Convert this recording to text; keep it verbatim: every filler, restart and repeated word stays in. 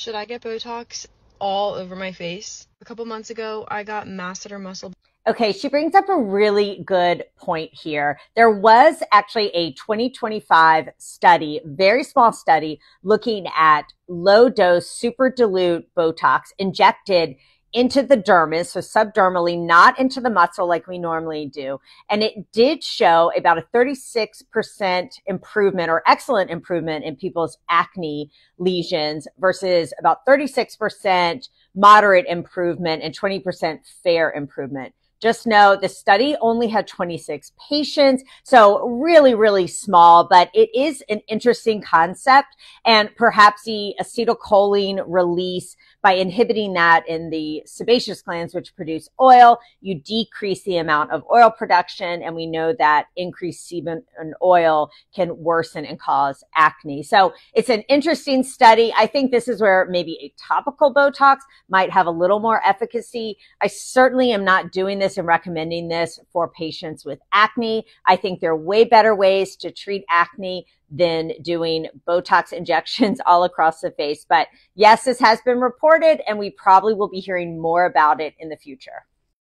Should I get Botox all over my face? A couple months ago, I got masseter muscle. Okay, she brings up a really good point here. There was actually a twenty twenty-five study, very small study, looking at low-dose, super-dilute Botox injected into the dermis, so subdermally, not into the muscle like we normally do. And it did show about a thirty-six percent improvement or excellent improvement in people's acne lesions versus about thirty-six percent moderate improvement and twenty percent fair improvement. Just know the study only had twenty-six patients, so really, really small, but it is an interesting concept. And perhaps the acetylcholine release, by inhibiting that in the sebaceous glands, which produce oil, you decrease the amount of oil production. And we know that increased sebum and oil can worsen and cause acne. So it's an interesting study. I think this is where maybe a topical Botox might have a little more efficacy. I certainly am not doing this and recommending this for patients with acne. I think there are way better ways to treat acne than doing Botox injections all across the face. But yes, this has been reported, and we probably will be hearing more about it in the future.